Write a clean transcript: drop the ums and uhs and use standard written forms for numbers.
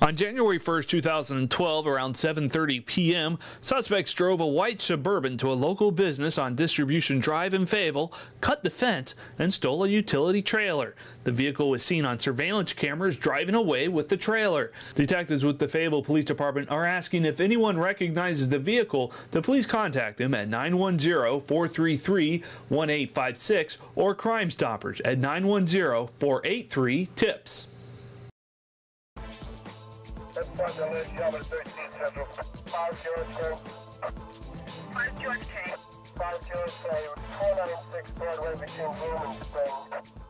On January 1st, 2012, around 7:30 p.m., suspects drove a white Suburban to a local business on Distribution Drive in Fayetteville, cut the fence, and stole a utility trailer. The vehicle was seen on surveillance cameras driving away with the trailer. Detectives with the Fayetteville Police Department are asking if anyone recognizes the vehicle to please contact them at 910-433-1856 or CrimeStoppers at 910-483-TIPS. Five George K.